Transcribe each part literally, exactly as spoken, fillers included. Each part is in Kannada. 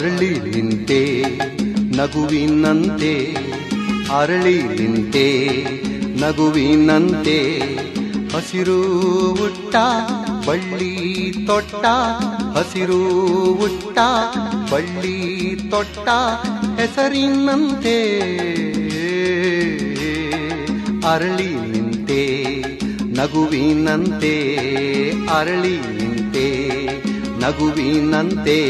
ಅರಳಿ ನಿಂತೆ ನಗುವಿನಂತೆ ಅರಳಿ ನಿಂತೆ ನಗುವಿನಂತೆ ಹಸಿರು ಹುಟ್ಟ ಬಳ್ಳಿ ತೊಟ್ಟ ಹಸಿರು ಹುಟ್ಟ ಬಳ್ಳಿ ತೊಟ್ಟ ಹೆಸರಿನಂತೆ ಅರಳಿ ನಿಂತೆ ನಗುವಿನಂತೆ ಅರಳಿ ನಿಂತೆ ನಗುವಿನಂತೆ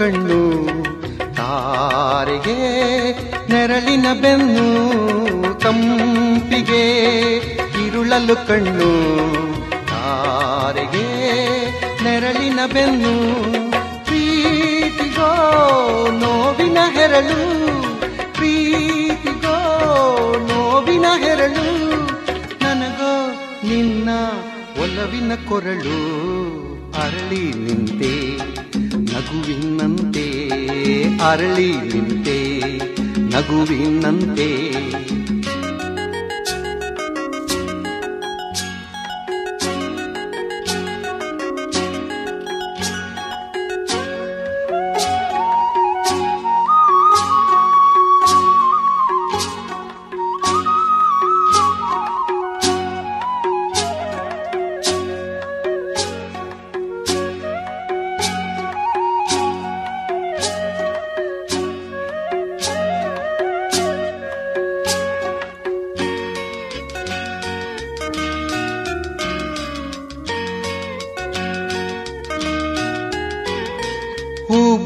ಕಣ್ಣು ತಾರೆಗೆ ನೆರಳಿನ ಬೆನ್ನು ತಂಪಿಗೆ ಇರುಳಲು ಕಣ್ಣು ತಾರೆಗೆ ನೆರಳಿನ ಬೆನ್ನು ಪ್ರೀತಿಗೋ ನೋವಿನ ಹೆರಳು ಪ್ರೀತಿಗೋ ನೋವಿನ ಹೆರಳು ನನಗೋ ನಿನ್ನ ಒಲವಿನ ಕೊರಳು ಅರಳಿ ನಿಂತೆ ನಗುವಿನಂತೆ ಅರಳಿ ನಿಂತೆ ನಗುವಿನಂತೆ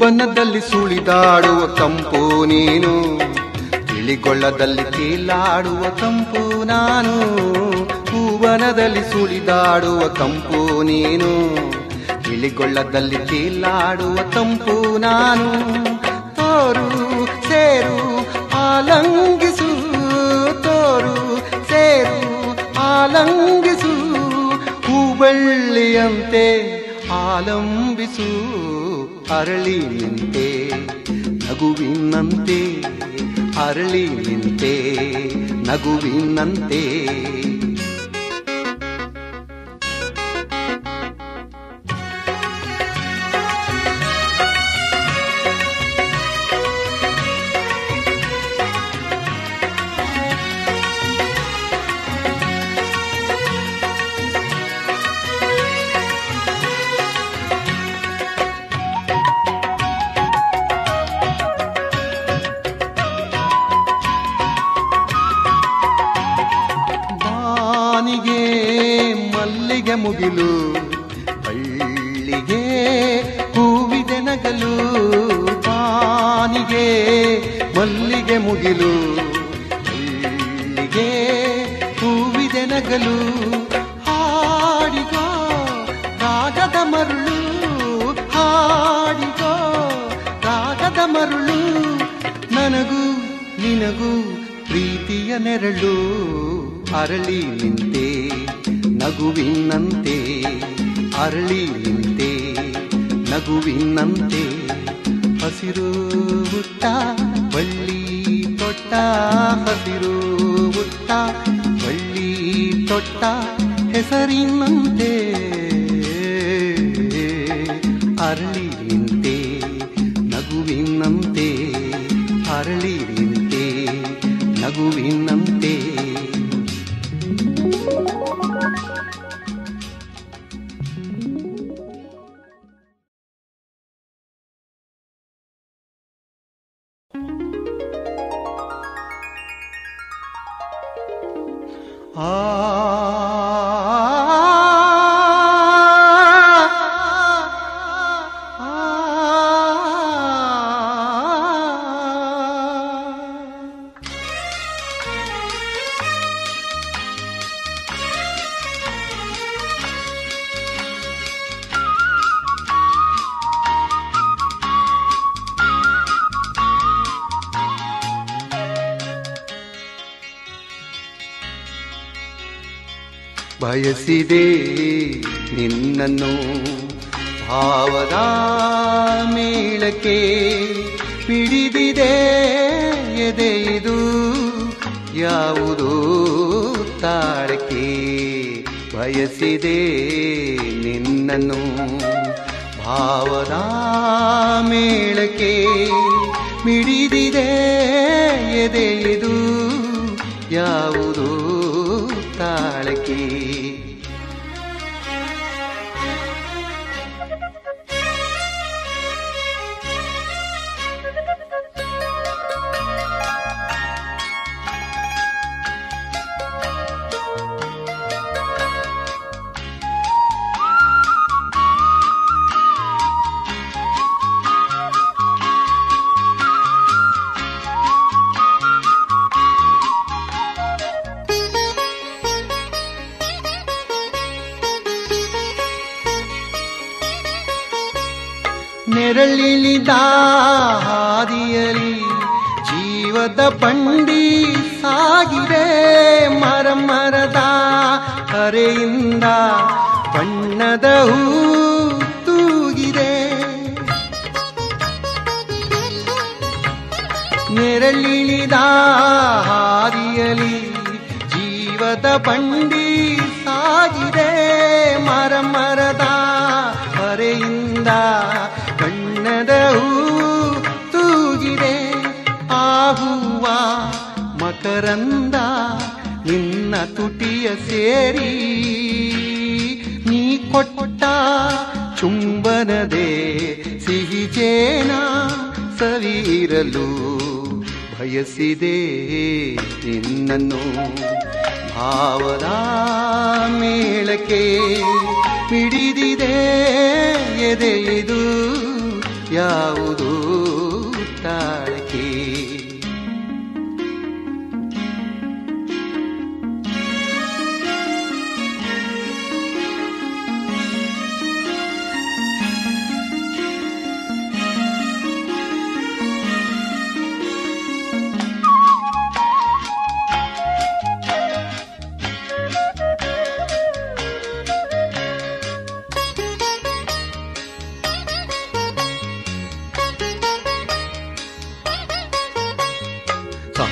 ಬನದಲ್ಲಿ ಸುಳಿದಾಡುವ ಕಂಪು ನೀನು ತಿಳಿಗೊಳ್ಳದಲ್ಲಿ ಕೀಲಾಡುವ ಕಂಪು ನಾನು ಹೂವನದಲ್ಲಿ ಸುಳಿದಾಡುವ ಕಂಪು ನೀನು ತಿಳಿಗೊಳ್ಳದಲ್ಲಿ ಕೀಲಾಡುವ ಕಂಪು ನಾನು ತೋರು ಸೇರು ಆಲಂಗಿಸು ತೋರು ಸೇರು ಆಲಂಗಿಸು ಹೂಬಳ್ಳಿಯಂತೆ ಆಲಂಬಿಸು ಅರಳಿ ನಿಂತೆ ನಗುವಿನಂತೆ ಅರಳಿ ನಿಂತೆ ನಗುವಿನಂತೆ ಮುಗಿಲು ಬಳ್ಳಿಗೆ ಹೂವಿದೆ ನಗಲು ಬಾನಿಗೆ ಮಲ್ಲಿಗೆ ಮುಗಿಲು ಬಳ್ಳಿಗೆ ಹೂವಿದೆ ನಗಲು ಹಾಡಿಗೋ ರಾಗದ ಮರುಳು ಹಾಡಿಗೋ ರಾಗದ ಮರುಳು ನನಗೂ ನಿನಗೂ ಪ್ರೀತಿಯ ನೆರಳು ಅರಳಿ ನಿಂತೆ ನಗುವಿನಂತೆ ಅರಳಿ ನಿಂತೆ ನಗುವಿನಂತೆ ಹಸಿರು ಹುಟ್ಟ ಬಳ್ಳಿ ತೊಟ್ಟ ಹಸಿರು ಹುಟ್ಟ ಬಳ್ಳಿ ತೊಟ್ಟ ಹೆಸರಿನಂತೆ ಅರಳಿ ನಿಂತೆ ನಗುವಿನಂತೆ ಅರಳಿ ನಿಂತೆ ನಗುವಿನಂತೆ ಬಯಸಿದೆ ನಿನ್ನನ್ನು ಭಾವದ ಮೇಳಕ್ಕೆ ಪಿಡಿದಿದೆ ಎದೆಯಿದು ಯಾವುದೋ ತಾಳಕ್ಕೆ ಬಯಸಿದೆ ನಿನ್ನನ್ನು ಭಾವದ ಮೇಳಕ್ಕೆ ಮಿಡಿದಿದೆ ಎದೆಯಿದು ಯಾವುದೋ ತಾಳಕ್ಕೆ ನೆರಳಿಲಿ ದಾದಿಯಲಿ ಜೀವದ ಬಂಡಿ ಸಾಗಿದೆ ಮರ ಮರದ ಹರೆಯಿಂದ ಬಣ್ಣದ ಹೂ ತೂಗಿದೆ ನೆರಳಿಲಿ ದಾದಿಯಲಿ ಜೀವದ ಬಂಡಿ ಸಾಗಿದೆ ಮರ ಮರದ ಹರೆಯಿಂದ ತೂಗಿದೆ ಆಹುವ ಮಕರಂದ ನಿನ್ನ ತುಟಿಯ ಸೇರಿ ನೀ ಕೊಟ್ಟ ಚುಂಬನದೇ ಸಿಹಿ ಜೇನ ಸವಿರಲು ಬಯಸಿದೆ ನಿನ್ನನ್ನು ಭಾವದ ಮೇಳಕ್ಕೆ ಮಿಡಿದಿದೆ ಎದೆಯಿದು ಯಾವುದೋ ತಾಳಕ್ಕೆ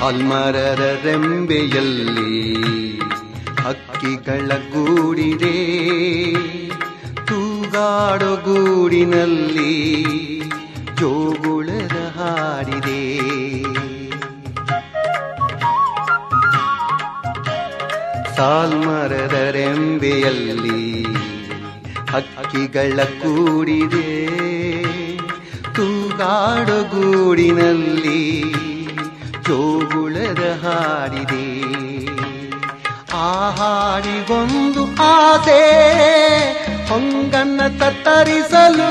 ಹಾಲ್ಮರರ ರೆಂಬೆಯಲ್ಲಿ ಹಕ್ಕಿಗಳ ಗೂಡಿದೆ ತೂಗಾಡೋ ಗೂಡಿನಲ್ಲಿ ಜೋಗುಳದ ಹಾಡಿದೆ ಸಾಲ್ಮರದ ರೆಂಬೆಯಲ್ಲಿ ಹಕ್ಕಿಗಳ ಕೂಡಿದೆ ತೂಗಾಡೋ ಗೂಡಿನಲ್ಲಿ ಜೋಗುಳದ ಹಾಡಿದೆ ಆ ಹಾಡಿಗೊಂದು ಆಸೆ ಹೊಂಗನ್ನ ತತ್ತರಿಸಲು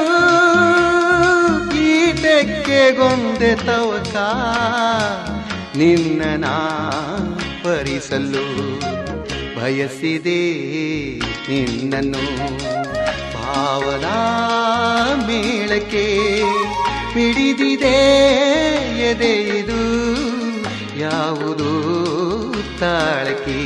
ಗೀತೆಗೆ ಗೊಂದೆ ತವಕ ನಿನ್ನ ಪರಿಸಲು ಬಯಸಿದೆ ನಿನ್ನನ್ನು ಭಾವದ ಮೇಳಕ್ಕೆ ಮಿಡಿದಿದೆ ಎದೆಯಿದು ಯಾವುದೋ ತಾಳಕ್ಕೆ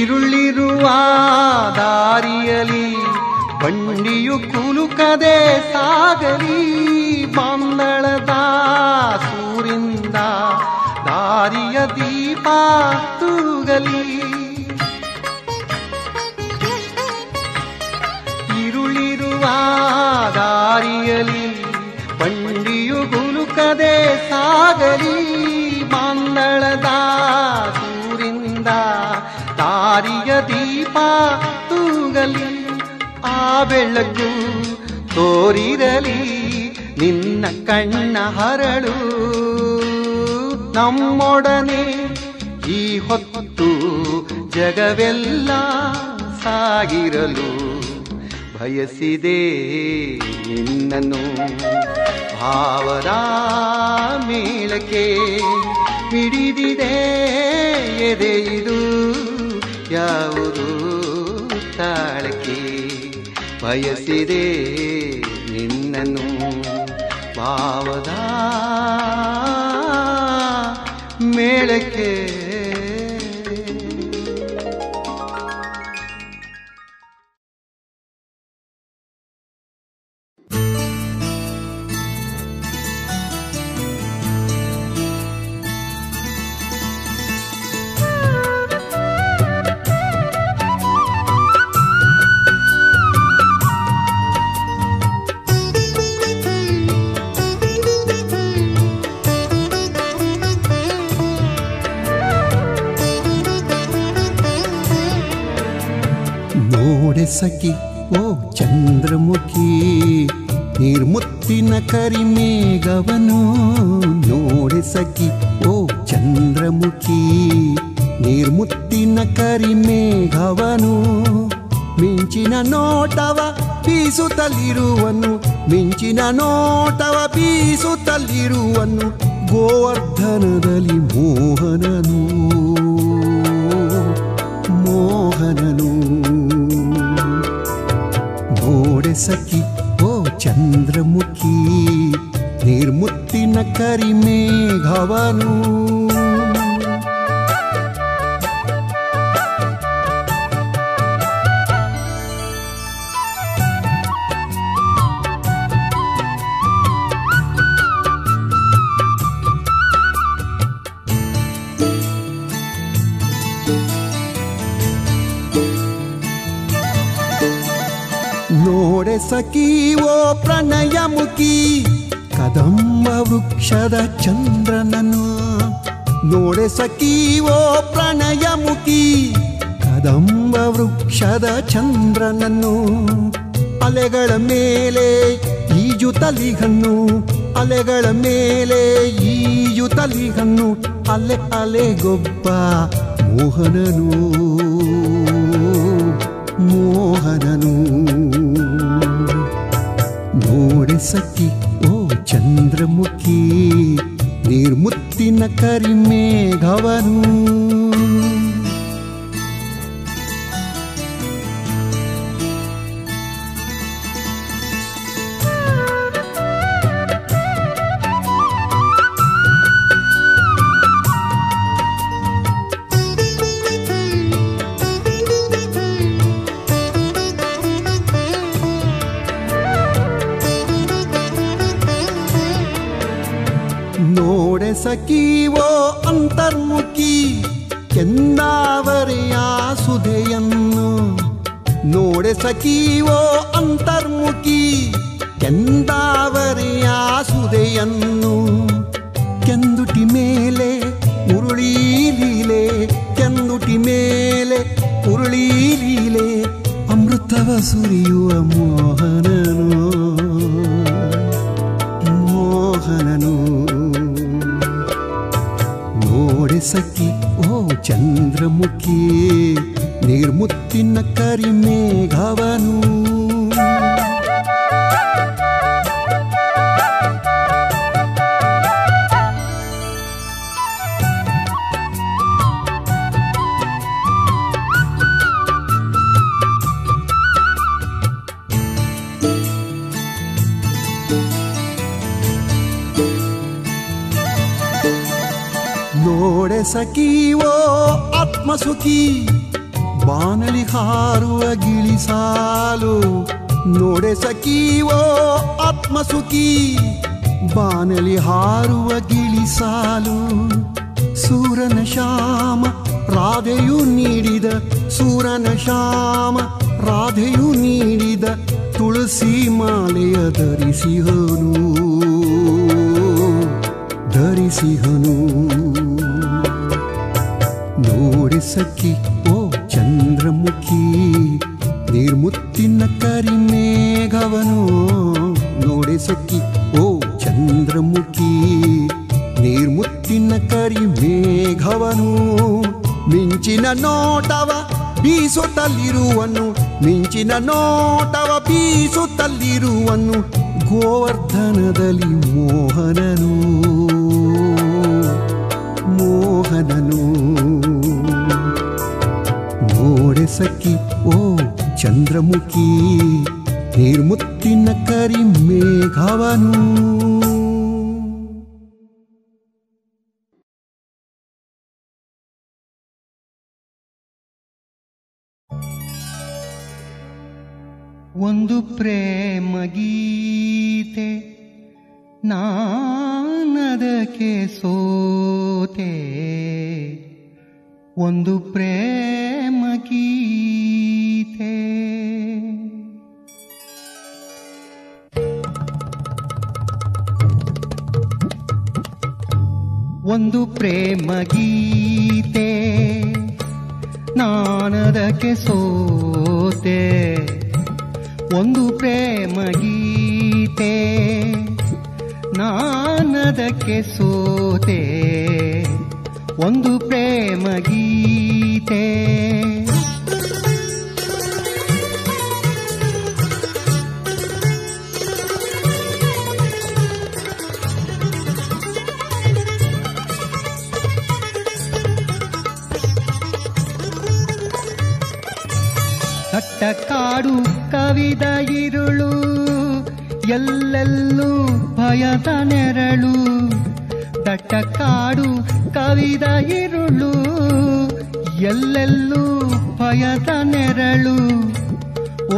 ಇರುಳಿರುವ ದಾರಿಯಲಿ ಬಂಡಿಯು ಕುಲುಕದೆ ಸಾಗಲಿ ಬಾಂದಳದ ಸೂರಿಂದ ದಾರಿಯ ದೀಪ ತೂಗಲಿ ಇರುಳಿರುವ ದಾರಿಯಲಿ ಬಂಡಿಯು ಕುಲುಕದೆ ಸಾಗಲಿ ಬಾಂದಳದ ಸೂರಿಂದ ದಾರಿಯ ದೀಪ ತೂಗಲಿ ಆ ಬೆಳಕು ತೋರಿರಲಿ ನಿನ್ನ ಕಣ್ಣ ಹರಳು ನಮ್ಮೊಡನೆ ಈ ಹೊತ್ತು ಜಗವೆಲ್ಲ ಸಾಗಿರಲು ಬಯಸಿದೆ ನಿನ್ನನ್ನು. ಭಾವರ ಮೇಲಕ್ಕೆ ಮಿಡಿದಿದೆ ಎದೆಯಿದು ಯಾವುದೋ ತಾಳಕ್ಕೆ ಬಯಸಿದೆ ನಿನ್ನನ್ನು. ಭಾವದ ಮೇಳಕ್ಕೆ सखी ओ चंद्रमुखी निर्मुत्तिन करिमेघवनु नोडे सखी ओ चंद्रमुखी निर्मुत्तिन करिमेघवनु मिंचिन नोटव पीसुत्तलिरुवनु मिंचिन नोटव पीसुत्तलिरुवनु गोवर्धनदल्लि मोहननु मोहननु. नोडे सखी ओ चंद्रमुखी निर्मुत्तिन करिमेघवनु सखी ओ प्रणयमुखी कदंब वृक्षद चंद्रननु नोडे सखी ओ प्रणयमुखी कदंब वृक्षद चंद्रननु अलेगळ मेले ಈಜುತ್ತಲಿಹಣ್ಣು ಅಲೆಗಳ ಮೇಲೆ ಈಜುತ್ತಲಿಹಣ್ಣು ಅಲೆ ಅಲೆಗೊಬ್ಬ ಮೋಹನನು ಮೋಹನನು. नोडे सखी ओ चंद्रमुखी निर्मुत्तिन करिमेघवनु सखी वो अंतर्मुखी केंदावरिय सुधेयन्नु नोडे सखी वो अंतर्मुखी केंदावरिय सुधेयन्नु केंदुटी मेले उरुळी लीले केंदुटी मेले उरुळी लीले अमृतव सुरियुव मोहननु मोहननु. नोडे सखी ओ चंद्रमुखी निर्मुत्तिन करिमेघवनु सखी ओ आत्मसुखी बानली हारुव गिळिसाಲು नोडे सखी ओ आत्मसुखी बानली हारुव गिळिसाಲು सूरन श्याम राधेयु नीडिद सूरन श्याम राधेयु नीडिद तुळसी मालेय धरिसिहनु धरिसिहनु. नोडे सखी ओ चंद्रमुखी निर्मुत्तिन करिमेघवनु नोडे सखी ओ चंद्रमुखी ನೀರ್ಮುತ್ತಿನ ಕರಿ ಮೇಘವನು ಮಿಂಚಿನ ನೋಟವ ಬೀಸುತ್ತಲಿರುವನು ಮಿಂಚಿನ ನೋಟವ ಬೀಸುತ್ತಲಿರುವನು ಗೋವರ್ಧನದಲ್ಲಿ ಮೋಹನನು ಮೋಹನನು ನೋಡೆ ಸಖಿ ಓ ಚಂದ್ರಮುಖಿ ನಿರ್ಮುತ್ತಿನ ಕರಿ ಮೇಘವನು ಒಂದು ಪ್ರೇಮ ಗೀತೆ ನಾನದಕ್ಕೆ ಸೋತೆ ಒಂದು ಪ್ರೇಮ ಗೀತೆ ಒಂದು ಪ್ರೇಮ ಗೀತೆ ನಾನದಕ್ಕೆ ಸೋತೆ ಒಂದು ಪ್ರೇಮ ಗೀತೆ ನಾನದಕ್ಕೆ ಸೋತೆ ಒಂದು ಪ್ರೇಮ ಗೀತೆ ಕಾಡು ಕವಿದ ಇರುಳು ಎಲ್ಲೆಲ್ಲೂ ಭಯದ ನೆರಳು ದಟ್ಟ ಕಾಡು ಕವಿದ ಇರುಳು ಎಲ್ಲೆಲ್ಲೂ ಭಯದ ನೆರಳು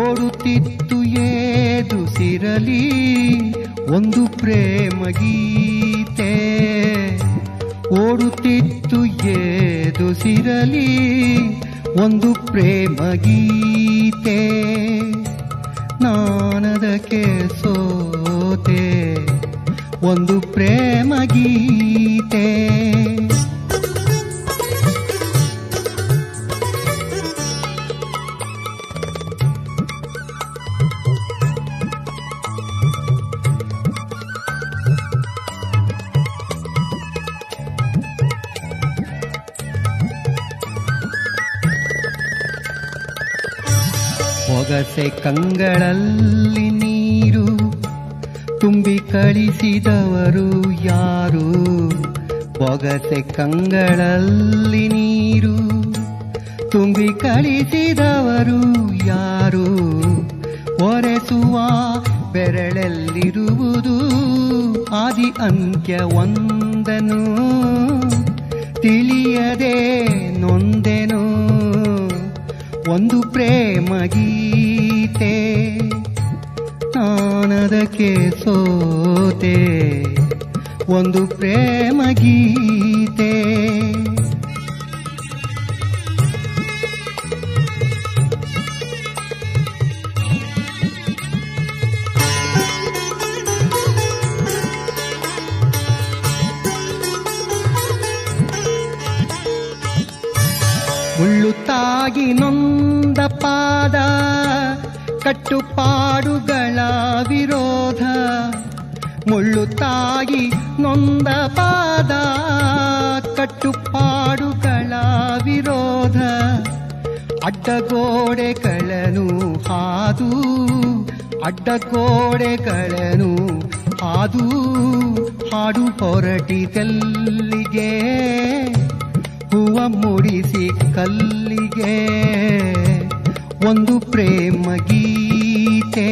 ಓಡುತ್ತಿತ್ತು ಏದುಸಿರಲಿ ಒಂದು ಪ್ರೇಮ ಗೀತೆ ಓಡುತ್ತಿತ್ತು ಏದುಸಿರಲಿ ಒಂದು ಪ್ರೇಮ ಗೀತೆ ನಾನದಕ್ಕೆ ಸೋತೆ ಒಂದು ಪ್ರೇಮ ಗೀತೆ ಹೊಗಸೆ ಕಂಗಳಲ್ಲಿ ನೀರು ತುಂಬಿ ಕಳಿಸಿದವರು ಯಾರು ಹೊಗಸೆ ಕಂಗಳಲ್ಲಿ ನೀರು ತುಂಬಿ ಕಳಿಸಿದವರು ಯಾರು ಒರೆಸುವ ಬೆರಳಲ್ಲಿರುವುದು ಆದಿ ಅಂತ್ಯವೊಂದನು ತಿಳಿಯದೆ ನೊಂದೆನು ಒಂದು ಪ್ರೇಮ ಗೀತೆ ನಾನದಕ್ಕೆ ಸೋತೆ ಒಂದು ಪ್ರೇಮ ಗೀತೆ ಮುಳ್ಳುತ್ತಾಗಿ ನೊಂದ ಪಾದ ಕಟ್ಟುಪಾಡುಗಳ ವಿರೋಧ ಮುಳ್ಳುತ್ತಾಗಿ ನೊಂದ ಪಾದ ಕಟ್ಟುಪಾಡುಗಳ ವಿರೋಧ ಅಡ್ಡಗೋಡೆಗಳನ್ನು ಹಾದು ಅಡ್ಡಗೋಡೆಗಳನ್ನು ಹಾದು ಹಾಡು ಹೊರಟಿದೆಲ್ಲಿಗೆ ಹೂವ ಮೂಡಿಸಿ ಕಲ್ಲಿಗೆ ಒಂದು ಪ್ರೇಮ ಗೀತೆ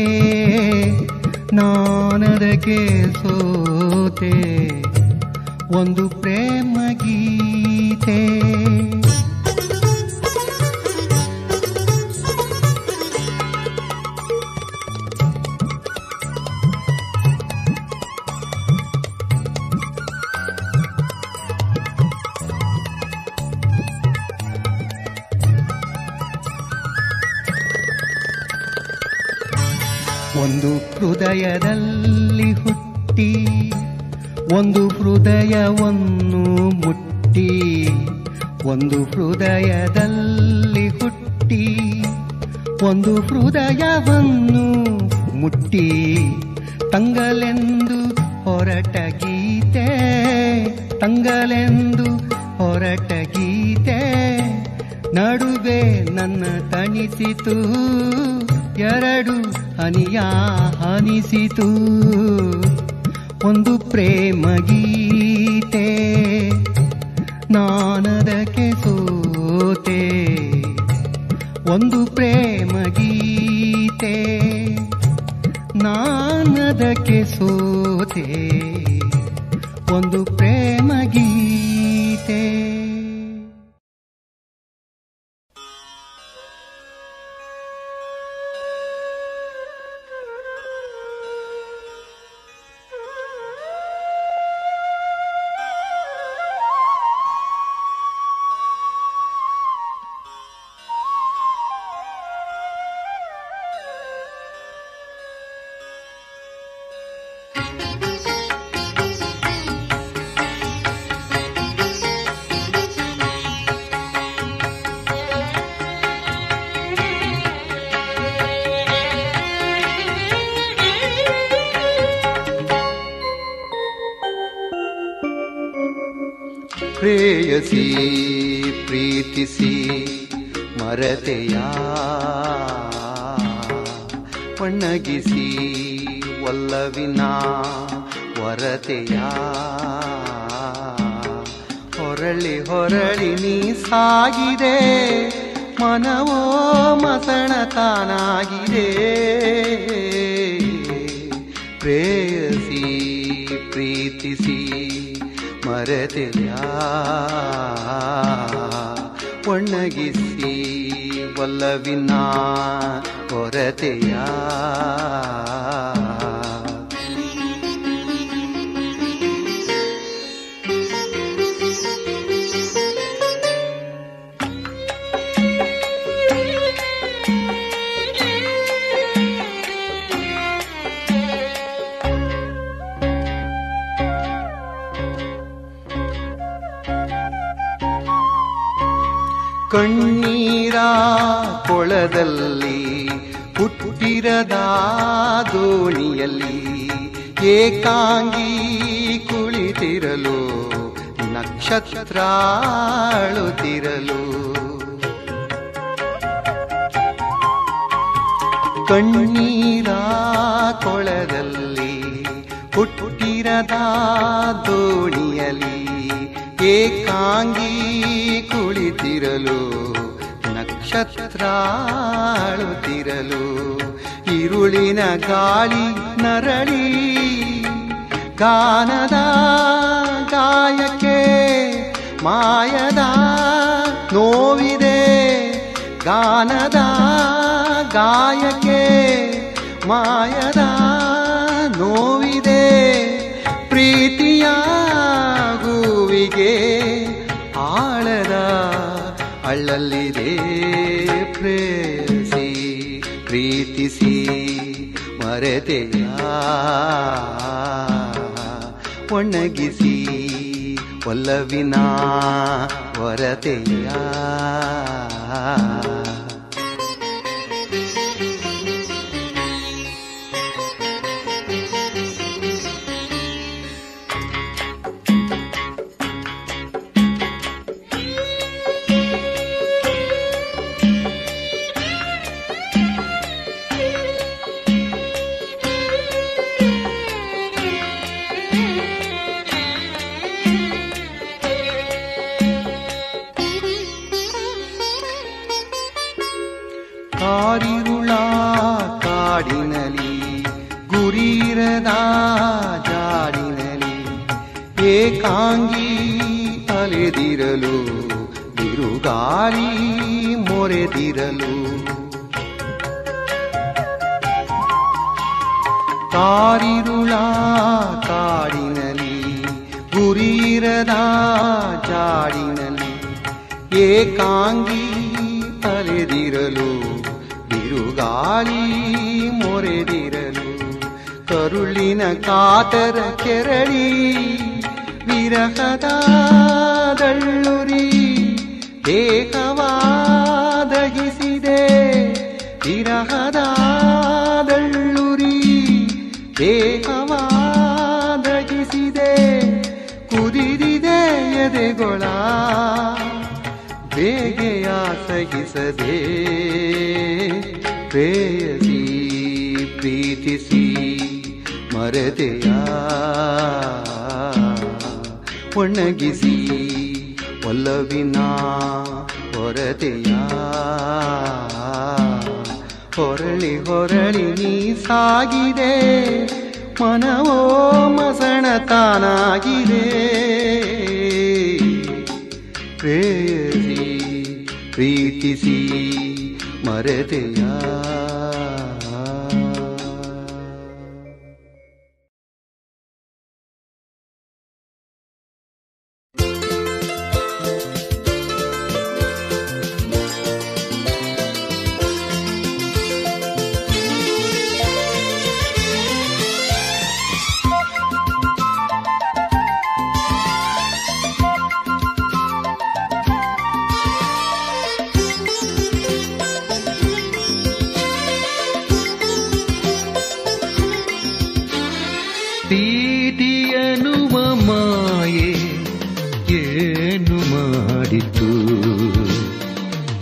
ನಾನದಕ್ಕೆ ಸೋತೆ ಒಂದು ಪ್ರೇಮ ಗೀತೆ ಒಂದು ಹೃದಯದಲ್ಲಿ ಹುಟ್ಟಿ ಒಂದು ಹೃದಯವನ್ನು ಮುಟ್ಟಿ ಒಂದು ಹೃದಯದಲ್ಲಿ ಹುಟ್ಟಿ ಒಂದು ಹೃದಯವನ್ನು ಮುಟ್ಟಿ ತಂಗಲೆಂದು ಹೊರಟ ಗೀತೆ ತಂಗಲೆಂದು ಹೊರಟ ಗೀತೆ ನಡುವೆ ನನ್ನ ತಣಿಸಿತು, ಎರಡು ಹನಿಯ ಹನಿಸಿತು. ಒಂದು ಪ್ರೇಮ ಗೀತೆ ನಾನದಕ್ಕೆ ಸೋತೆ, ಒಂದು ಪ್ರೇಮ ಗೀತೆ ನಾನದಕ್ಕೆ ಸೋತೆ, ಒಂದು ಪ್ರೇಮ ಗೀತೆ. ಪ್ರೇಯಸಿ ಪ್ರೀತಿಸಿ ಮರೆತೆಯ ಪಣ್ಣಗಿಸಿ ಒಲ್ಲವಿನ ಹೊರತೆಯ ಹೊರಳಿ ಹೊರಳಿ ನೀ ಸಾಗಿದೆ ಮನವೋ ಮಸಣತಾನಾಗಿದೆ. ಪ್ರೇಯಸಿ ಪ್ರೀತಿಸಿ ಮರೆತೆಯ ಒಣ್ಣಗಿಸಿ ಒಲ್ಲವಿನ ಹೊರತೆಯ ಕಣ್ಣೀರ ಕೊಳದಲ್ಲಿ ಹುಟ್ಟಿರದ ದೋಣಿಯಲ್ಲಿ ಏಕಾಂಗಿ ಕುಳಿತಿರಲು ನಕ್ಷತ್ರ ಅಳುತ್ತಿರಲು. ಕಣ್ಣೀರ ಕೊಳದಲ್ಲಿ ಹುಟ್ಟಿರದ ದೋಣಿಯಲ್ಲಿ ಏಕಾಂಗಿ ಕುಳಿತಿರಲು ನಕ್ಷತ್ರಾಳುತ್ತಿರಲು. ಇರುಳಿನ ಗಾಳಿ ನರಳಿ ಗಾನದ ಗಾಯಕ್ಕೆ ಮಾಯದ ನೋವಿದೆ, ಗಾನದ ಗಾಯಕ್ಕೆ ಮಾಯದ ನೋವಿದೆ. ಪ್ರೀತಿಯ ಹೂವಿಗೆ ಆಳದ ಅಳ್ಳಲ್ಲಿದೆ. ಪ್ರೇಯಸಿ ಪ್ರೀತಿಸಿ ಮರೆತೆಯ ಒಣಗಿಸಿ ಒಲ್ಲವಿನ ಹೊರತೆಯ ಕಾರಿರುಳ ಕಾಡಿನಲಿ ಗುರಿರದ ಜಾಡಿನಲಿ ಏಕಾಂಗಿ ಅಲೆದಿರಲು ಬಿರುಗಾಳಿ ಮೊರೆದಿರಲು. ಕಾರಿರುಳ ಕಾಡಿನಲಿ ಗುರಿರದ ಜಾಡಿನಲಿ ಏಕಾಂಗಿ ಅಲೆದಿರಲು ಬಿರುಗಾಳಿ ಮೊರೆದಿರಲು. ಕರುಳಿನ ಕಾತರ ಕೆರಳಿ ವಿರಹದ ದಳ್ಳುರಿ ದೇಹವಾದಗಿಸಿದೆ, ವಿರಹದ ದಳ್ಳುರಿ ದೇಹವಾದಗಿಸಿದೆ. ಕುದಿದಿದೆ ಬೆರೆದೆಗೊಳ ಬೇಗೆಯ ಸಹಿಸದೆ ಪ್ರೇಯಸಿ ಪ್ರೀತಿಸಿ ಮರೆದೆಯ ಒಣಗಿಸಿ ಒಲ್ಲವಿನ ಹೊರತೆಯ ಹೊರಳಿ ಹೊರಳಿ ನೀ ಸಾಗಿದೆ ಮನವೋ ಮಸಣತಾನಾಗಿದೆ ಪ್ರೇಯಸಿ ಪ್ರೀತಿಸಿ ಮರೆತೆಯ.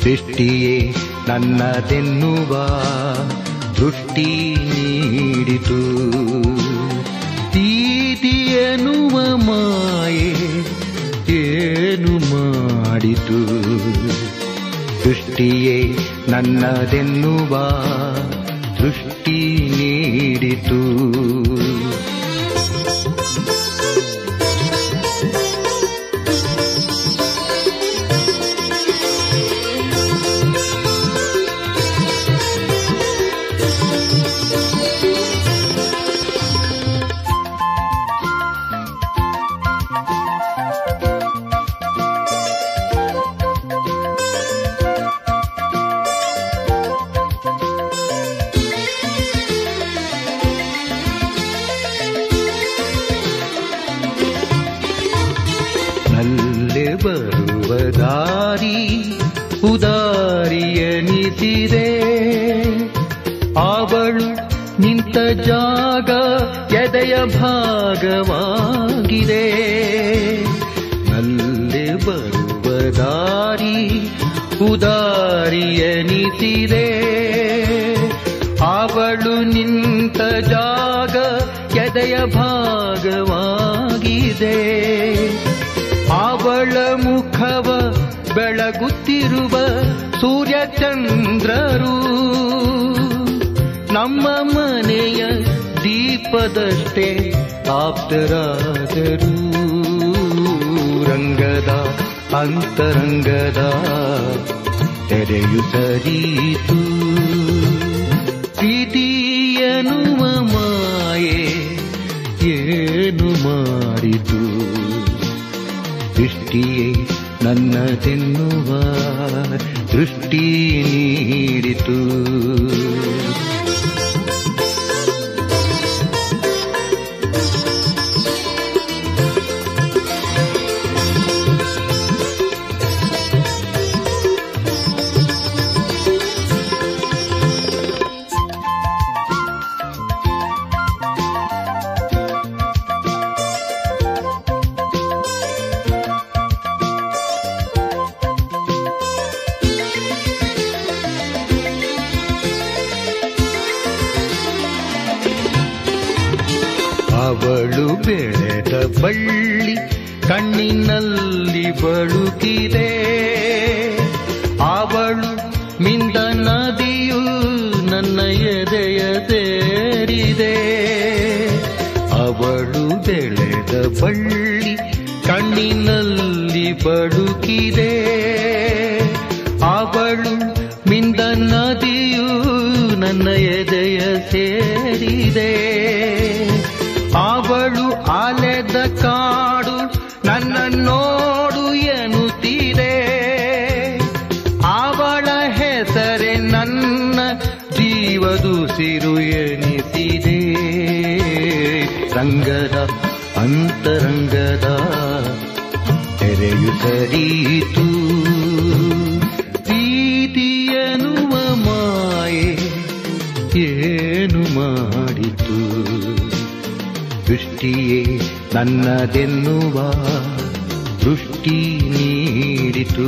ದೃಷ್ಟಿಯೇ ನನ್ನದೆನ್ನುವ ದೃಷ್ಟಿ ನೀಡಿತು, ಪ್ರೀತಿಯೆನ್ನುವ ಮಾಯೆ ಏನು ಮಾಡಿತು, ದೃಷ್ಟಿಯೇ ನನ್ನದೆನ್ನುವ ದೃಷ್ಟಿ ನೀಡಿತು. ಭಾಗವಾಗಿದೆ ನಲ್ಲೆ ಬರುವ ದಾರಿ ಉದಾರಿಯ ನಿತಿದೆ, ಅವಳು ನಿಂತ ಜಾಗ ಎದೆಯ ಭಾಗವಾಗಿದೆ, ಅವಳ ಮುಖವ ಬೆಳಗುತ್ತಿರುವ ಸೂರ್ಯಚಂದ್ರರು ನಮ್ಮ ಮನೆಯ ದೀಪದಷ್ಟೇ ಆಪ್ತರಾದರು, ರಂಗದ ಅಂತರಂಗದ ತೆರೆಯು ಸರಿತು, ಪ್ರೀತಿಯನ್ನುವ ಮಾಯೆ ಏನು ಮಾಡಿತು, ದೃಷ್ಟಿಯೇ ನನ್ನದೆನ್ನುವ ದೃಷ್ಟಿ ನೀಡಿತು. ಬಳ್ಳಿ ಕಣ್ಣಿನಲ್ಲಿ ಬಳುಕಿದೆ, ಅವಳು ಮಿಂದ ನದಿಯು ನನ್ನ ಎದೆಯ ಸೇರಿದೆ, ಅವಳು ಬೆಳೆದ ಬಳ್ಳಿ ಕಣ್ಣಿನಲ್ಲಿ ಬಳುಕಿದೆ, ಅವಳು ಮಿಂದ ನದಿಯು ನನ್ನ ಎದೆಯ ಸೇರಿದೆ, ಅವಳು ಆಲೆದ ಕಾಡು ನನ್ನ ನೋಡು ಎನ್ನುತ್ತೀರೆ, ಅವಳ ಹೆಸರೇ ನನ್ನ ಜೀವದುಸಿರು ಎನಿಸಿದೆ, ರಂಗದ ಅಂತರಂಗದ ತೆರೆಯು ಸರಿತು, ಪ್ರೀತಿಯನ್ನುವ ಮಾಯೆ ಏನು ಮಾಡಿತು, ದೃಷ್ಟಿಯೇ ನನ್ನದೆನ್ನುವ ದೃಷ್ಟಿ ನೀಡಿತು.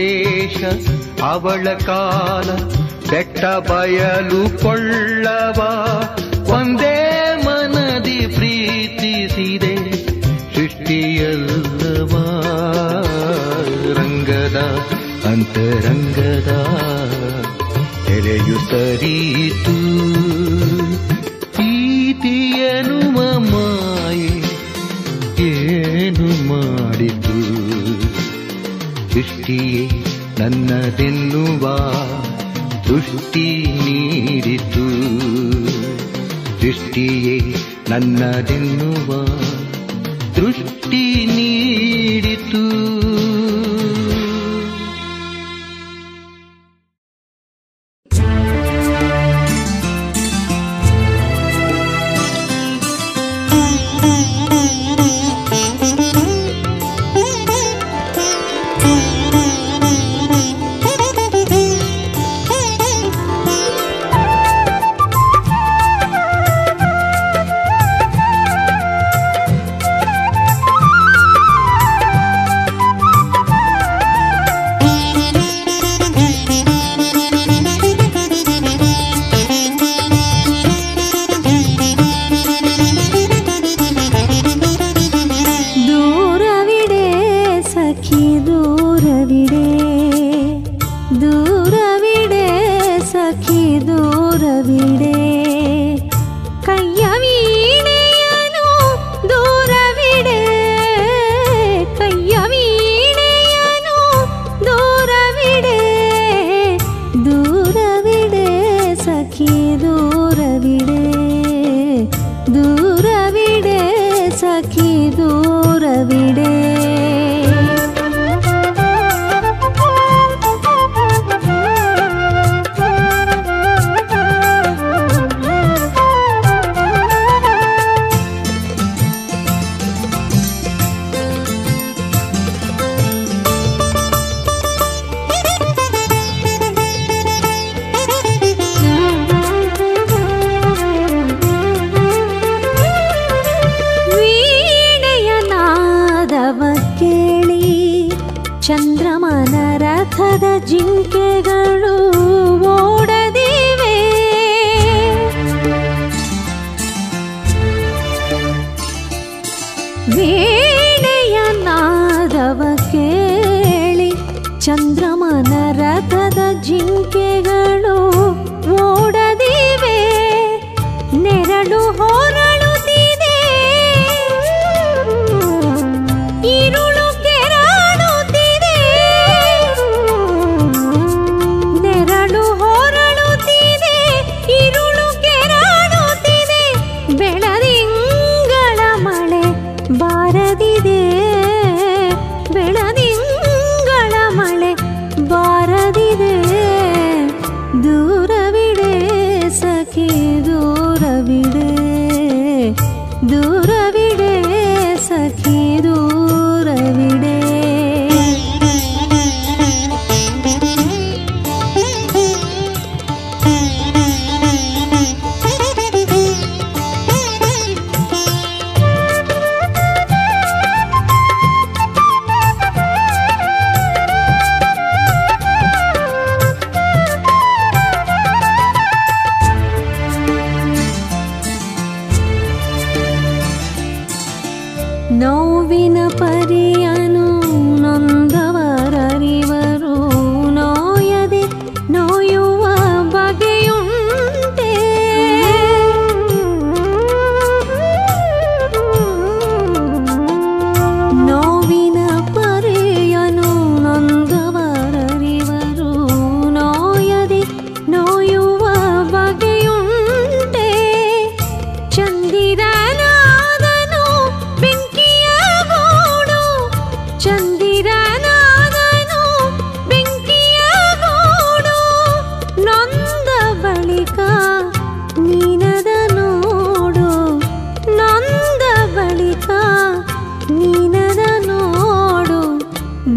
ದೇಶ ಅವಳ ಕಾಲ ಬೆಟ್ಟ ಬಯಲು ಕೊಳ್ಳವ ಒಂದೇ ಮನದಿ ಪ್ರೀತಿಸಿದೆ ಸೃಷ್ಟಿಯಲ್ಲವ. ರಂಗದ ಅಂತರಂಗದ ತೆರೆಯು ಸರಿತು ಪ್ರೀತಿಯನು ಮಾಯೆ ಏನು ಮಾಡಿತು. ಸೃಷ್ಟಿಯೇ ನನ್ನದೆನ್ನುವ ದೃಷ್ಟಿ ನೀಡಿತು. ದೃಷ್ಟಿಯೇ ನನ್ನದೆನ್ನುವ ದೃಷ್ಟಿ ನೀಡಿತು.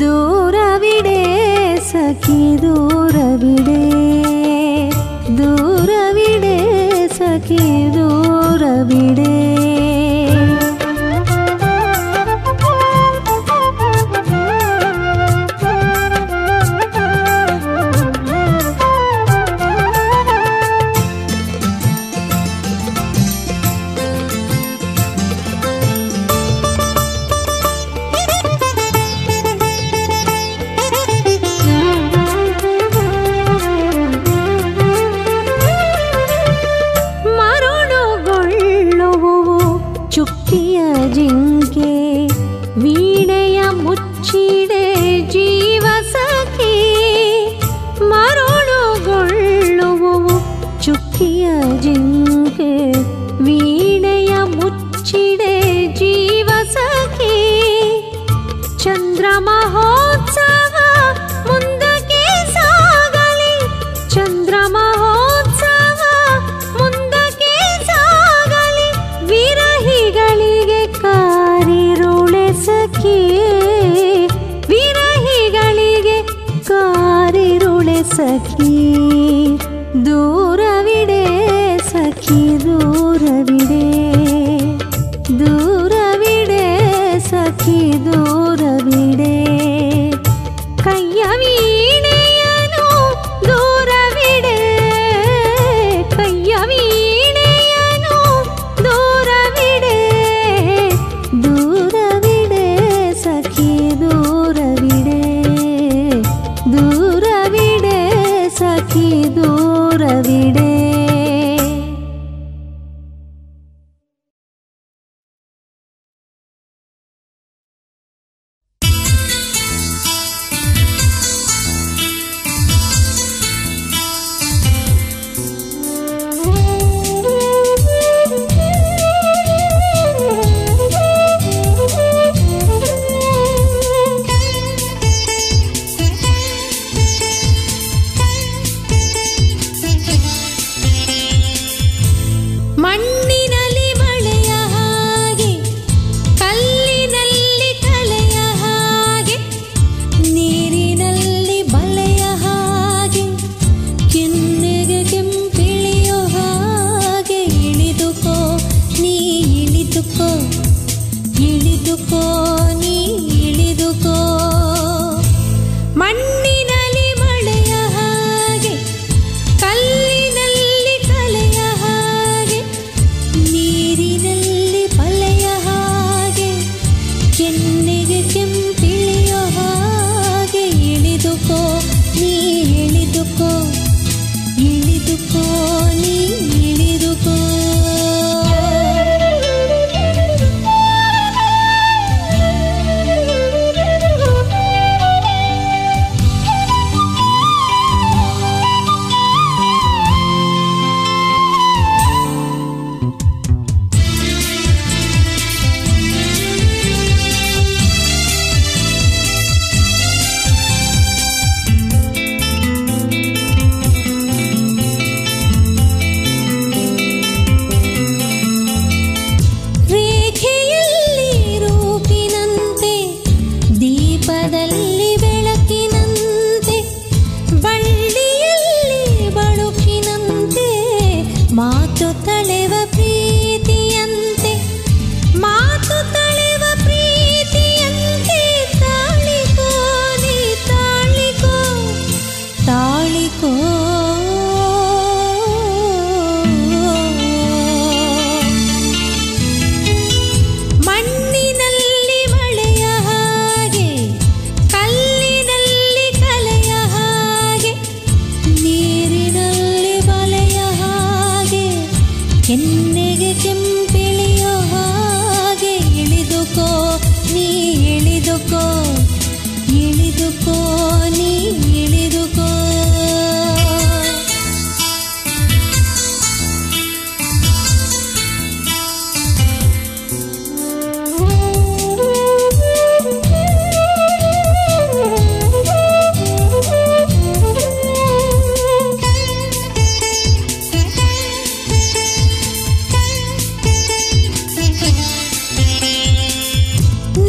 दूरविडे सखी दूरविडे दूरविडे सखी दूरविडे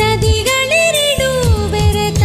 नदिगळेरडू बेरेत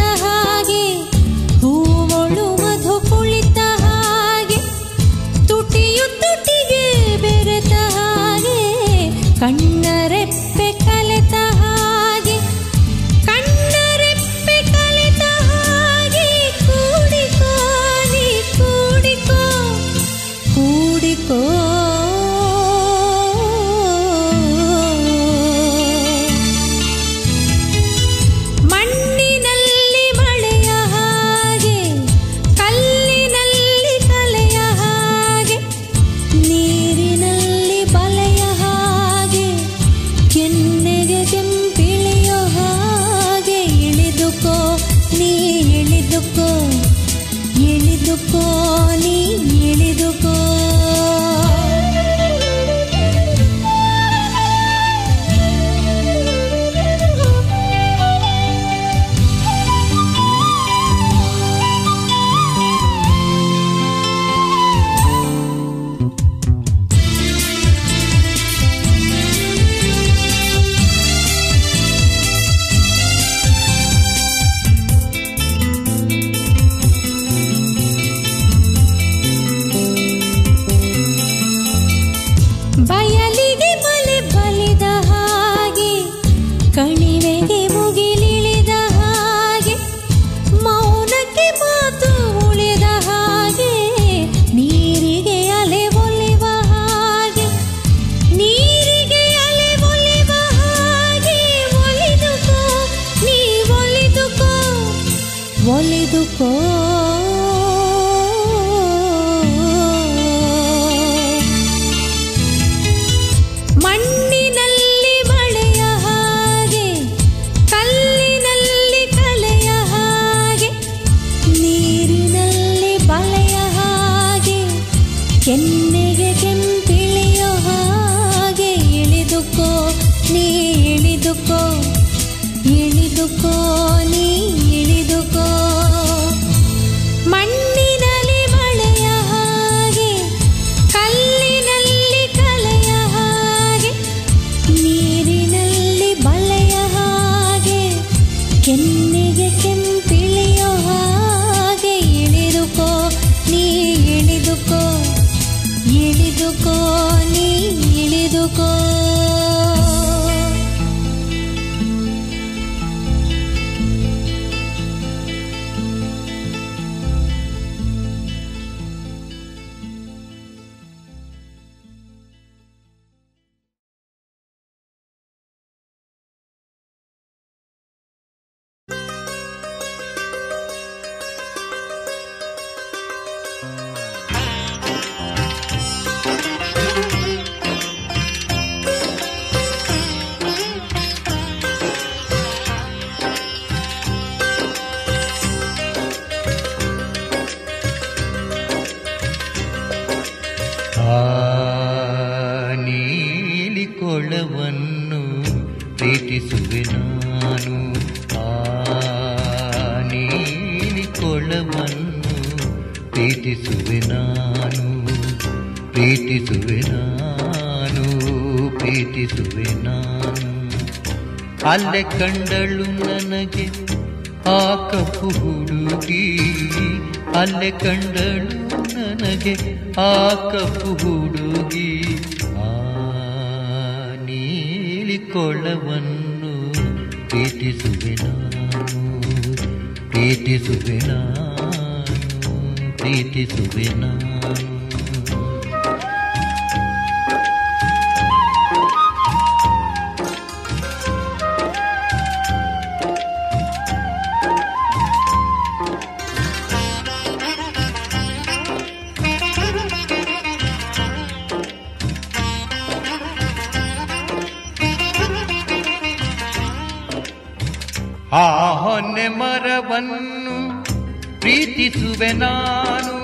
ತಿಳಿದುಕೋ ಮಣ್ಣಿನಲ್ಲಿ ಮಳೆಯ ಹಾಗೆ ಕಲ್ಲಿನಲ್ಲಿ ಕಲೆಯ ಹಾಗೆ ನೀರಿನಲ್ಲಿ ಬಲೆಯ ಹಾಗೆ ಕೆನ್ನೆಗೆ ಕೆಂಪಿಳಿಯೋ ಹಾಗೆ ಇಳಿದುಕೋ ನೀ ಇಳಿದುಕೋ ಇಳಿದುಕೋ ನೀ ಇಳಿದುಕೋ ಮಣ್ಣಿನಲ್ಲಿ ಮಳೆಯ ಹಾಗೆ ಕಲ್ಲಿನಲ್ಲಿ ಕಲೆಯ ಹಾಗೆ ನೀರಿನಲ್ಲಿ ಬಲೆಯ ಹಾಗೆ ಕೆನ್ನೆಗೆ ಕೆಂಪಿಳಿಯೋ ಹಾಗೆ ಇಳಿದುಕೋ ನೀ ಇಳಿದುಕೋ ಇಳಿದುಕೋ ನೀ ಇಳಿದುಕೋ ಅಲ್ಲೆ ಕಂಡಳು ನನಗೆ ಆ ಕಪ್ಪು ಹುಡುಗಿ, ಅಲ್ಲೆ ಕಂಡಳು ನನಗೆ ಆ ಕಪ್ಪು ಹುಡುಗಿ. ಆ ನೀಲಿ ಕೊಳವನ್ನು ಪ್ರೀತಿಸುವೆ ನಾನು, ಪ್ರೀತಿಸುವೆ ನಾನು, ಪ್ರೀತಿಸುವೆ ನಾನು. ಆ ಹೊನ್ನೆ ಮರವನ್ನು ಪ್ರೀತಿಸುವೆ ನಾನು,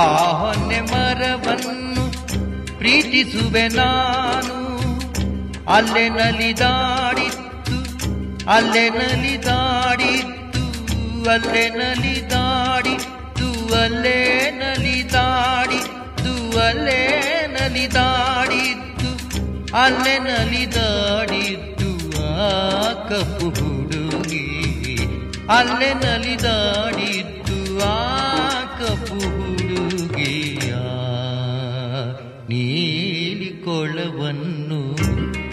ಆ ಹೊನ್ನೆ ಮರವನ್ನು ಪ್ರೀತಿಸುವೆ ನಾನು. ಅಲ್ಲೇ ನಲಿದಾಡಿತ್ತು, ಅಲ್ಲೇ ನಲಿದಾಡಿತ್ತು, ಅಲ್ಲೇ ನಲಿದಾಡಿತ್ತು, ಅಲ್ಲೇ ನಲಿದಾಡಿತ್ತು, ಅಲ್ಲೇ ನಲಿದಾಡಿದ್ದು, ಅಲ್ಲೇ ನಲಿದಾಡಿದ್ದು ಆ ಕಪ್ಪು ಹುಡುಗಿ, ಅಲ್ಲೇ ನಲಿದಾಡಿದ್ದು ಆ ಕಪ್ಪು ಹುಡುಗಿಯ. ನೀಲಿ ಕೊಳವನ್ನು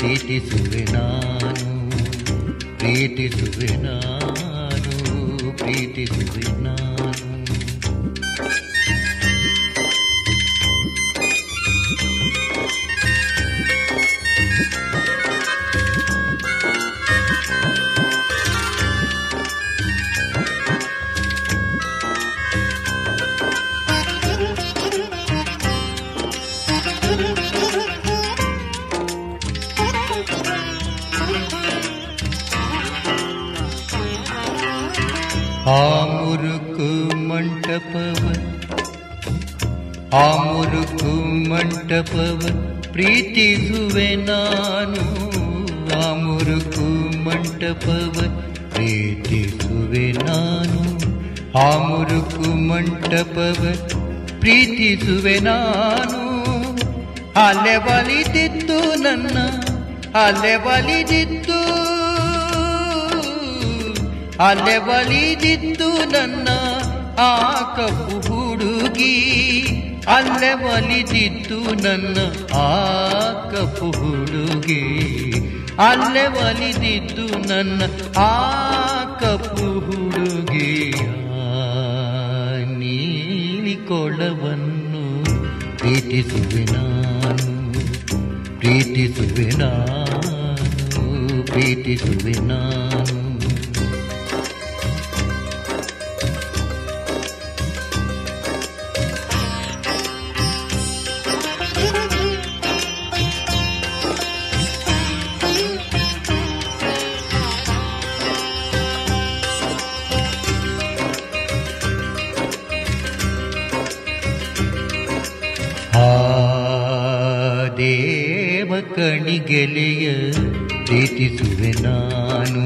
ಪ್ರೀತಿಸುವೆ ನಾನು, ಪ್ರೀತಿಸುವೆ ನಾನು, ಪ್ರೀತಿಸುವೆ ನಾನು. ಆ ಮುರುಕು ಮಂಟಪವ, ಆ ಮುರುಕು ಮಂಟಪವ ಪ್ರೀತಿಸುವೆ ನಾನು, ಆ ಮುರುಕು ಮಂಟಪವ ಪ್ರೀತಿಸುವೆ ನಾನು, ಆ ಮುರುಕು ಮಂಟಪವ ಪ್ರೀತಿಸುವೆ ನಾನು. ಅಲೆ ಬಲಿದಿತ್ತು ನನ್ನ, ಅಲೆ ಬಲಿದಿತ್ತು, ಅಲೆ ಒಲಿದಿದ್ದು ನನ್ನ ಆ ಕಪ್ಪು ಹುಡುಗಿ, ಅಲೆ ಒಲಿದಿದ್ದು ನನ್ನ ಆ ಕಪ್ಪು ಹುಡುಗಿ, ಅಲೆ ಒಲಿದಿದ್ದು ನನ್ನ ಆ ಕಪ್ಪು ಹುಡುಗಿ. ನೀಲಿ ಕೊಳವನ್ನು ಪ್ರೀತಿಸುವೆ ನಾನು, ಪ್ರೀತಿಸುವೆ ನಾನು ಪ್ರೀತಿಸುವೆ ನಾನು ಕಣಿಗೆಲೆಯ ಪ್ರೀತಿಸುವೆ ನಾನು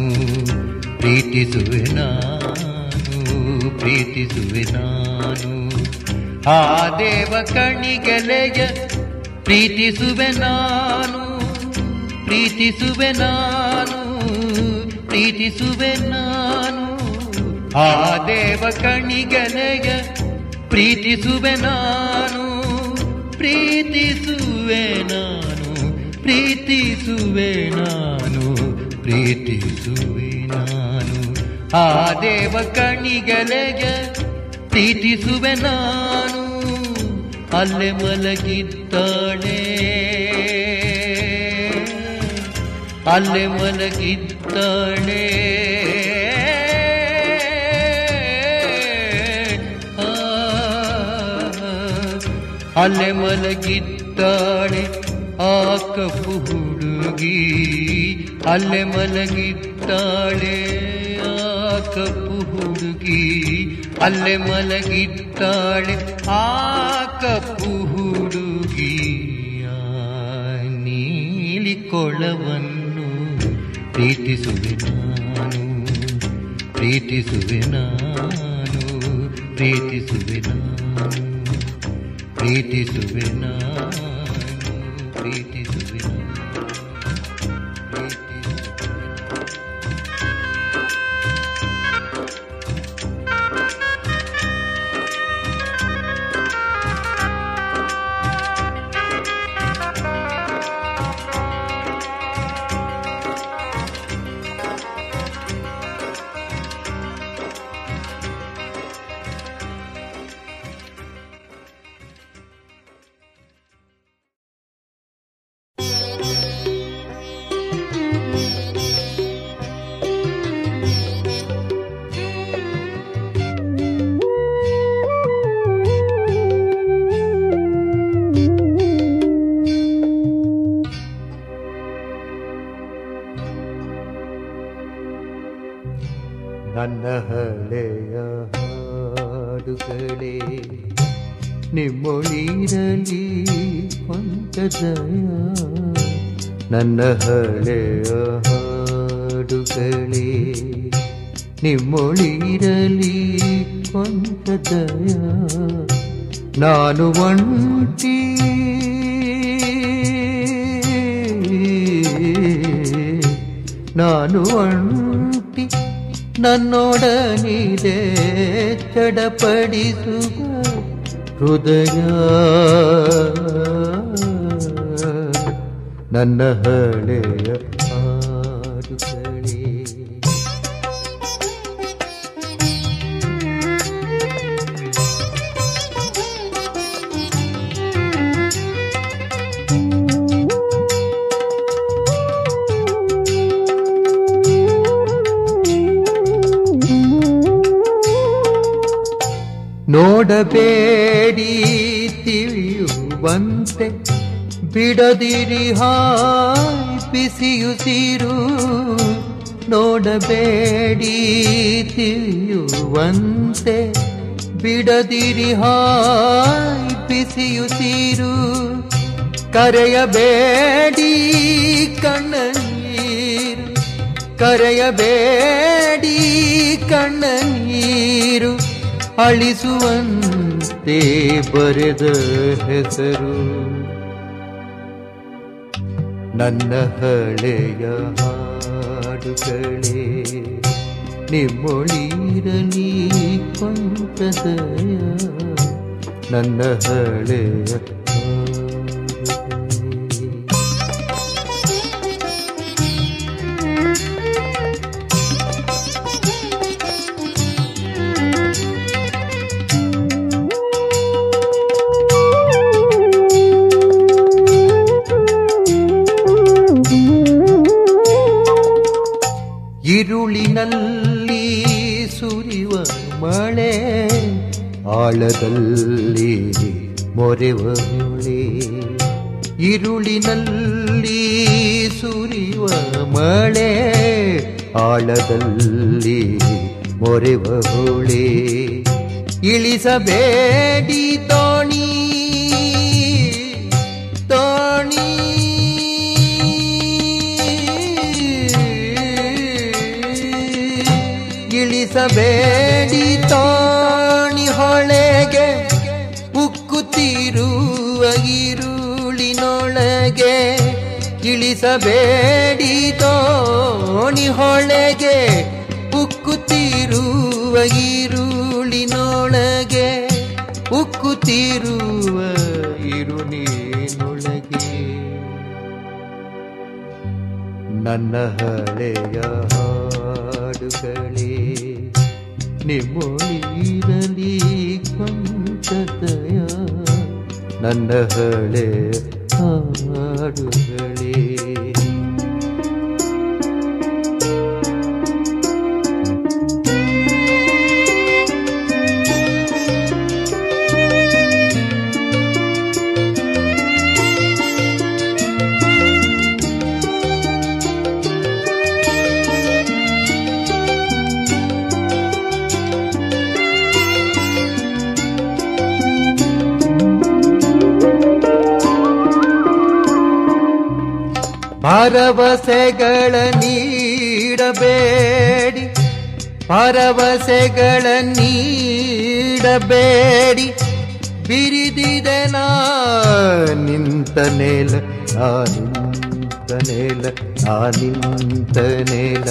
ಪ್ರೀತಿಸುವೆ ನಾನು ಪ್ರೀತಿಸುವೆ ನಾನು ಆ ದೇವ ಕಣಿಗೆಲೆಯ ಪ್ರೀತಿಸುವೆ ನಾನು ಪ್ರೀತಿಸುವೆ ನಾನು ಪ್ರೀತಿಸುವೆ ನಾನು ಆ ದೇವ ಕಣಿಗೆಲೆಯ ಪ್ರೀತಿಸುವೆ ನಾನು ಪ್ರೀತಿಸುವೆ ನಾನು ಪ್ರೀತಿಸುವೆ ನಾನು ಪ್ರೀತಿಸುವೆ ನಾನು ಆ ದೇವ ಕಣಿಗೆಲೆಗೆ ಪ್ರೀತಿಸುವೆ ನಾನು ಅಲ್ಲೇ ಮಲಗಿದ್ದಾಳೆ ಅಲ್ಲೇ ಮಲಗಿದ್ದಾಳೆ ಅಲ್ಲೇ ಮಲಗಿದ್ದಾಳೆ ಆ ಕಪ್ಪು ಹುಡುಗಿ ಅಲ್ಲೇ ಮಲಗಿದ್ದಾಳೆ ಆ ಕಪ್ಪು ಹುಡುಗಿ ಅಲ್ಲೇ ಮಲಗಿದ್ದಾಳೆ ಆ ಕಪ್ಪು ಹುಡುಗಿ ಆ ನೀಲಿ ಕೊಳವನ್ನು ಪ್ರೀತಿಸುವೆ ನಾನು ಪ್ರೀತಿಸುವೆ ನಾನು ಪ್ರೀತಿಸುವೆ ನಾನು ಪ್ರೀತಿಸುವೆ ನಾನು ನನ್ನ ಹಳೆಯ ಹಾಡುಗಳೇ ನಿಮ್ಮೊಳಿರಲಿ ಕೊಂತ ದಯ ನಾನು ಒಂಟಿ ನಾನು ಒಂಟಿ ನನ್ನೊಡನಿದೆ ಚಡಪಡಿಸುವ ಹೃದಯ ನನ್ನ ಹಳೆಯ ಹಾಡುಗಳೇ ನೋಡಬೇಡಿ ತಿಳಿಯುವಂತೆ ಬಿಡದಿರಿ ಹಾಯ್ ಬಿಸಿಯುಸಿರು ನೋಡಬೇಡಿ ತಿಳಿಯುವಂತೆ ಬಿಡದಿರಿ ಹಾಯ್ ಬಿಸಿಯುಸಿರು ಕರೆಯಬೇಡಿ ಕಣ್ಣೀರು ಕರೆಯಬೇಡಿ ಕಣ್ಣೀರು ಅಳಿಸುವಂತೆ ಬರೆದ ಹೆಸರು ನನ್ನ ಹಳೆಯ ಹಾಡುಗಳೇ ನಿಮ್ಮೊಳಿರಲಿ ಕೊಂತ ದಯ ನನ್ನ ಹಳೆಯ ಆಳದಲ್ಲಿ ಮೊರೆವಳೆ ಇರುಳಿನಲ್ಲಿ ಸುರಿವ ಮಳೆ ಆಳದಲ್ಲಿ ಮೊರೆವಳೆ ಇಳಿಸಬೇಡಿ ತೋಣಿ ತೋಣಿ ಇಳಿಸಬೇಡಿ ತೋಣಿ ಹೊಳೆಗೆ ಉಕ್ಕುತ್ತಿರುವ ಇರುಳಿನೊಳಗೆ ಇಳಿಸಬೇಡಿ ತೋಣಿ ಹೊಳೆಗೆ ಉಕ್ಕುತ್ತಿರುವ ಇರುಳಿನೊಳಗೆ ಉಕ್ಕುತ್ತಿರುವ ಇರುಳಿನೊಳಗೆ ನನ್ನ ಹಳೆಯ ಹಾಡುಗಳೇ ನಿಮ್ಮೊಳಿರಲಿ ಕೊಂಚತೆಯ ನನ್ನ ಹಳೆಯ ಹಾಡುಗಳೇ ಭರವಸೆಗಳ ನೀಡಬೇಡಿ ಭರವಸೆಗಳ ನೀಡಬೇಡಿ ಬಿರಿದಿದೆ ನಾ ನಿಂತ ನೆಲ ಆ ನಿಂತ ನೆಲ ಆ ನಿಂತ ನೆಲ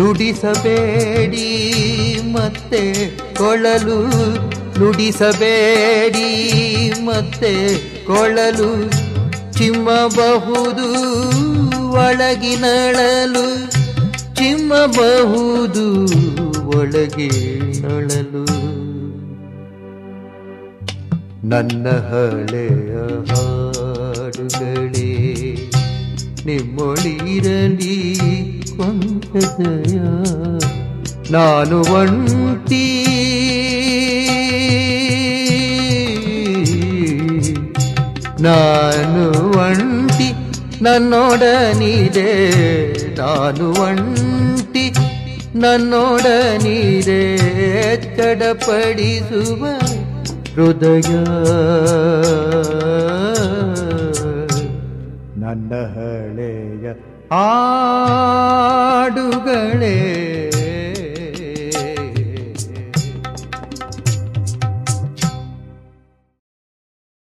ನುಡಿಸಬೇಡಿ ಮತ್ತೆ ಕೊಳಲು ನುಡಿಸಬೇಡಿ ಮತ್ತೆ ಕೊಳಲು ಚಿಮ್ಮಬಹುದು ಒಳಗಿನಳಲು ಚಿಮ್ಮಬಹುದು ಒಳಗಿನಳಲು ನನ್ನ ಹಳೆಯ ಹಾಡುಗಳೇ ನಿಮ್ಮೊಳಿರಲಿ ಕೊಂಚತೆಯ ನಾನು ಒಂಟಿ ನಾನು ಒಂಟಿ ನನ್ನೊಡನಿದೆ ನಾನು ಒಂಟಿ ನನ್ನೊಡನಿದೆ ಚಡಪಡಿಸುವ ಹೃದಯ ನನ್ನ ಹಳೆಯ ಹಾಡುಗಳೇ